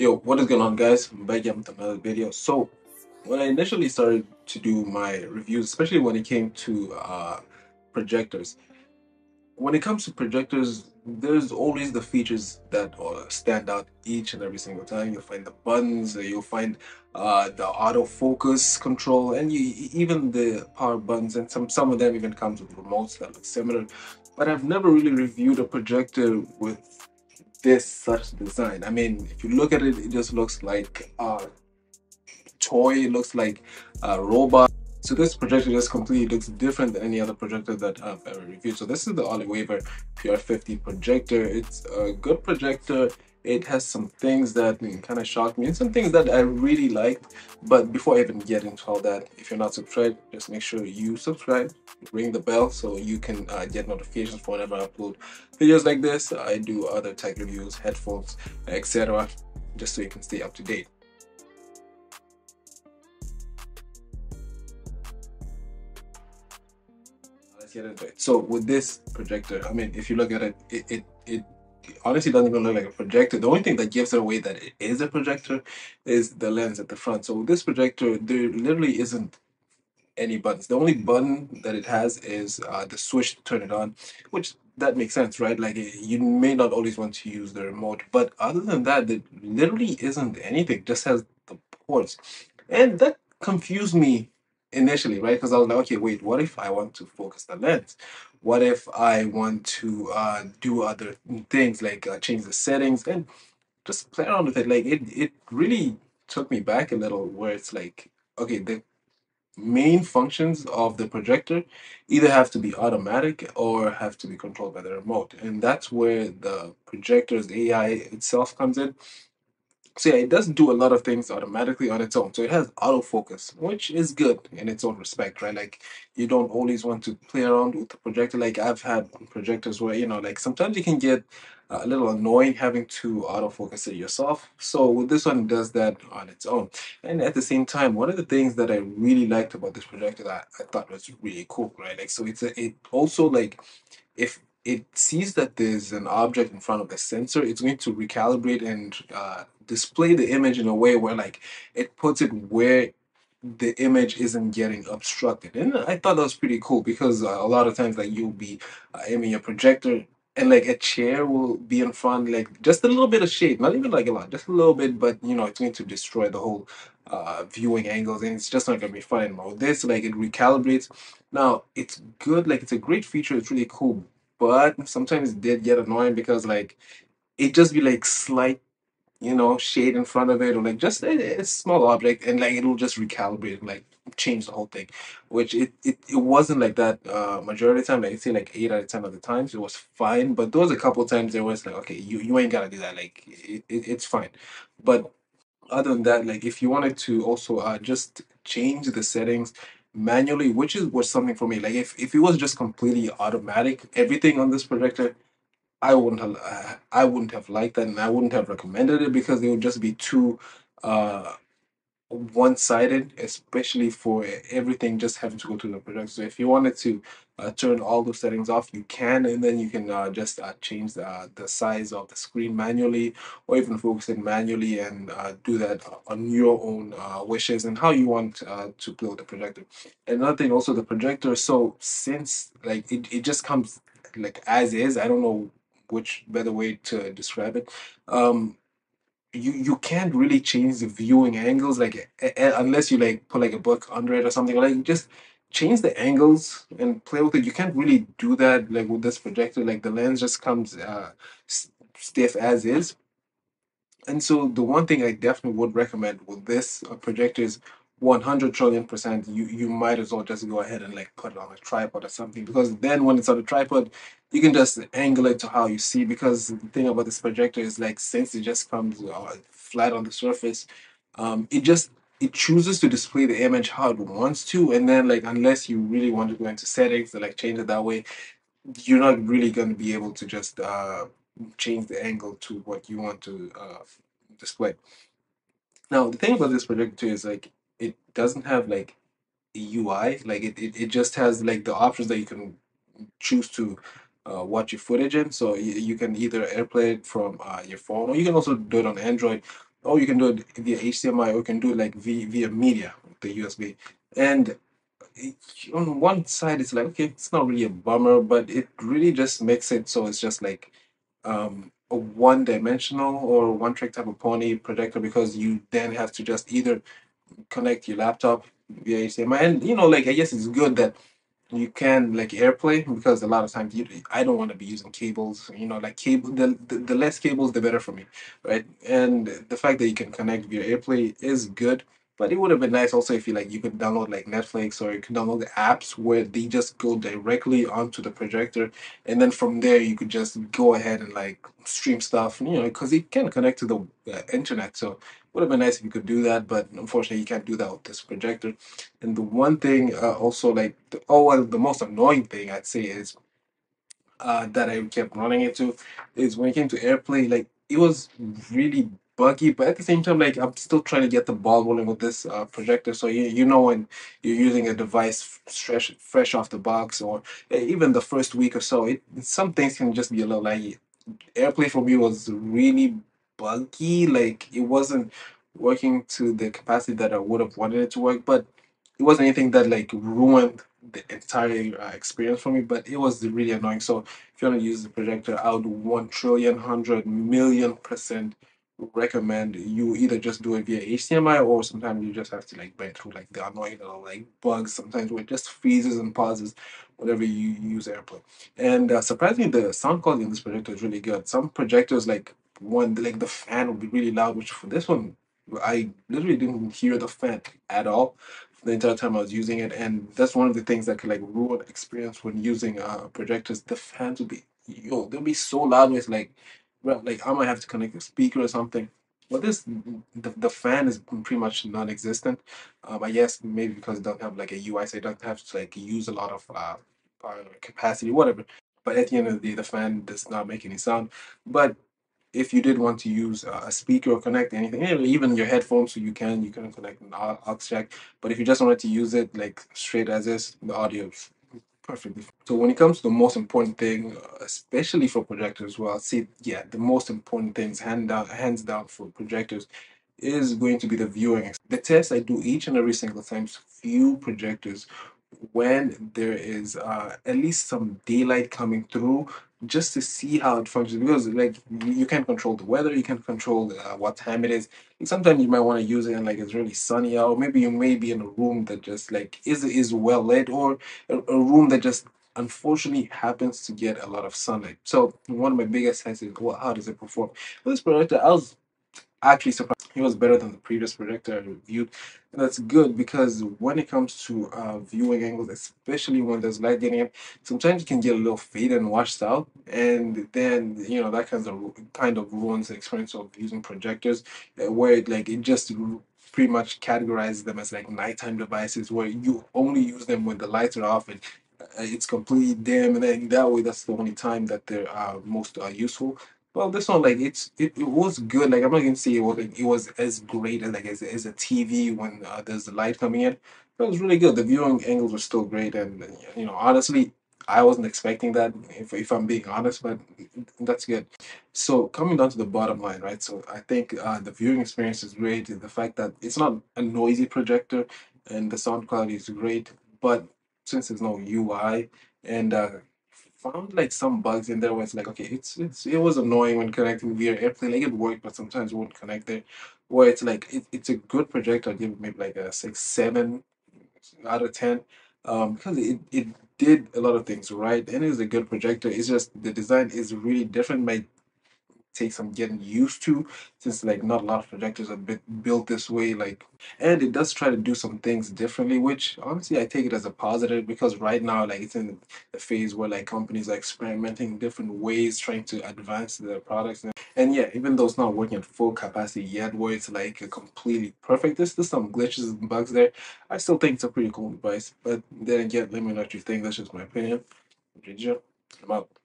Yo, what is going on, guys? I'm back here with another video. So when I initially started to do my reviews, especially when it came to projectors, there's always the features that stand out each and every single time. You'll find the buttons, you'll find the autofocus control, and even the power buttons, and some of them even comes with remotes that look similar. But I've never really reviewed a projector with this such design. I mean, if you look at it, it just looks like a toy, it looks like a robot. So this projector just completely looks different than any other projector that I've ever reviewed. So this is the Alliwava PR50 projector. It's a good projector. It has some things that kind of shocked me and some things that I really liked. But before I even get into all that, if you're not subscribed, just make sure you subscribe, ring the bell so you can get notifications for whenever I upload videos like this. I do other tech reviews, headphones, etc., just so you can stay up to date. Let's get into it. So with this projector, I mean, if you look at it, it honestly doesn't even look like a projector. The only thing that gives it away that it is a projector is the lens at the front. So with this projector, there literally isn't any buttons. The only button that it has is the switch to turn it on, which that makes sense, right? Like, you may not always want to use the remote, but other than that, there literally isn't anything. It just has the ports, and that confused me initially, right? Because I was like, okay, wait, what if I want to focus the lens? What if I want to do other things, like change the settings and just play around with it? Like, it really took me back a little, where it's like, okay, the main functions of the projector either have to be automatic or have to be controlled by the remote, and that's where the projector's AI itself comes in. So yeah, it does do a lot of things automatically on its own. So it has autofocus, which is good in its own respect, right? Like, you don't always want to play around with the projector. Like, I've had projectors where, you know, like sometimes you can get a little annoying having to autofocus it yourself. So with this one, it does that on its own. And at the same time, one of the things that I really liked about this projector that I thought was really cool, right? Like, so it also, like, if it sees that there's an object in front of the sensor, it's going to recalibrate and display the image in a way where, like, it puts it where the image isn't getting obstructed. And I thought that was pretty cool, because a lot of times, like, you'll be aiming your projector and, like, a chair will be in front, like, just a little bit of shade, not even like a lot, just a little bit, but, you know, it's going to destroy the whole viewing angles, and it's just not gonna be fun anymore. With this, like, it recalibrates. Now, it's good, like, it's a great feature, it's really cool, but sometimes it did get annoying, because, like, it just be like slight, you know, shade in front of it, or like just a small object, and like it'll just recalibrate and like change the whole thing, which it wasn't like that majority of the time. Like, I'd say like 8 out of 10 of the times it was fine, but there was a couple of times there was like, okay, you ain't gotta do that, like it's fine. But other than that, like, if you wanted to also just change the settings manually, which was something for me. Like, if it was just completely automatic, everything on this projector, I wouldn't have liked that, and I wouldn't have recommended it, because it would just be too one-sided, especially for everything just having to go to the projector. So if you wanted to turn all those settings off, you can, and then you can just change the size of the screen manually, or even focus it manually, and do that on your own wishes and how you want to play with the projector. Another thing, also the projector, so since, like, it just comes like as is, I don't know which better way to describe it. You can't really change the viewing angles, like, unless you like put like a book under it or something. Like, just change the angles and play with it. You can't really do that, like, with this projector. Like, the lens just comes stiff as is. And so the one thing I definitely would recommend with this projector is 100 trillion %, you might as well just go ahead and, like, put it on a tripod or something, because then when it's on a tripod, you can just angle it to how you see. Because the thing about this projector is, like, since it just comes flat on the surface, it chooses to display the image how it wants to, and then, like, unless you really want to go into settings and, like, change it that way, you're not really going to be able to just change the angle to what you want to display. Now, the thing about this projector is, like, it doesn't have like a UI. Like, it just has like the options that you can choose to watch your footage in. So you can either AirPlay it from your phone, or you can also do it on Android. or you can do it via HDMI, or you can do it like via media, the USB. And on one side, it's like, okay, it's not really a bummer, but it really just makes it so it's just like a one-dimensional or one-trick type of pony projector, because you then have to just either connect your laptop via HDMI. And, you know, like, I guess it's good that you can like AirPlay, because a lot of times I don't want to be using cables, you know, like cable, the less cables, the better for me, right? And the fact that you can connect via AirPlay is good, but it would have been nice also if you like, you could download like Netflix, or you could download the apps where they just go directly onto the projector. And then from there, you could just go ahead and like stream stuff, you know, because it can connect to the internet. So it would have been nice if you could do that, but unfortunately you can't do that with this projector. And the one thing also like, the most annoying thing I'd say is that I kept running into is when it came to AirPlay, like it was really buggy, but at the same time, like I'm still trying to get the ball rolling with this projector. So you know, when you're using a device fresh off the box, or even the first week or so, some things can just be a little laggy. AirPlay for me was really buggy. Like it wasn't working to the capacity that I would have wanted it to work, but it wasn't anything that like ruined the entire experience for me, but it was really annoying. So if you want to use the projector, I would 1,100,000,000% recommend you either just do it via HDMI, or sometimes you just have to like bite through like the annoying little like bugs sometimes where it just freezes and pauses whenever you use AirPlay. And surprisingly, the sound quality in this projector is really good. Some projectors, like the fan will be really loud, which for this one I literally didn't hear the fan at all the entire time I was using it. And that's one of the things that could like ruin experience when using projectors. The fans will be, yo, they'll be so loud. It's like, well, like I might have to connect a speaker or something. But this, the fan is pretty much non-existent. I guess maybe because they don't have like a UI, so they don't have to like use a lot of power capacity, whatever. But at the end of the day, the fan does not make any sound. But if you did want to use a speaker or connect anything, even your headphones, so you can connect an aux jack. But if you just wanted to use it like straight as is, the audio is perfectly. So when it comes to the most important thing, especially for projectors, well, see, yeah, the most important things hands down for projectors is going to be the viewing. The test I do each and every single time is view projectors when there is at least some daylight coming through, just to see how it functions, because like you can't control the weather, you can't control what time it is. And sometimes you might want to use it and like it's really sunny out, or maybe you may be in a room that just like is well lit, or a room that just unfortunately happens to get a lot of sunlight. So one of my biggest tests is, well, how does it perform? This projector, I was actually surprised it was better than the previous projector I reviewed, and that's good, because when it comes to viewing angles, especially when there's light getting in, sometimes you can get a little faded and washed out, and then you know that kind of ruins the experience of using projectors, where it just pretty much categorizes them as like nighttime devices, where you only use them when the lights are off and it's completely dim, and then that way that's the only time that they're most useful. Well, this one, like, it was good. Like, I'm not gonna say it was as great as like as a TV when there's the light coming in. But it was really good. The viewing angles were still great, and you know, honestly, I wasn't expecting that, if I'm being honest. But that's good. So coming down to the bottom line, right? So I think the viewing experience is great. The fact that it's not a noisy projector, and the sound quality is great. But since there's no UI, and found like some bugs in there where it's like, okay, it was annoying when connecting via AirPlay. Like it worked, but sometimes it won't connect there. Where it's like it's a good projector. I'd give it maybe like a 6, 7 out of 10, because it did a lot of things right, and it's a good projector. It's just the design is really different. Might take some getting used to, since like not a lot of projectors are built this way, like, and it does try to do some things differently, which honestly I take it as a positive, because right now like it's in the phase where like companies are experimenting different ways, trying to advance their products, and yeah, even though it's not working at full capacity yet, where it's like a completely perfect, there's some glitches and bugs there, I still think it's a pretty cool device. But then again, let me know what you think. That's just my opinion. I'm out.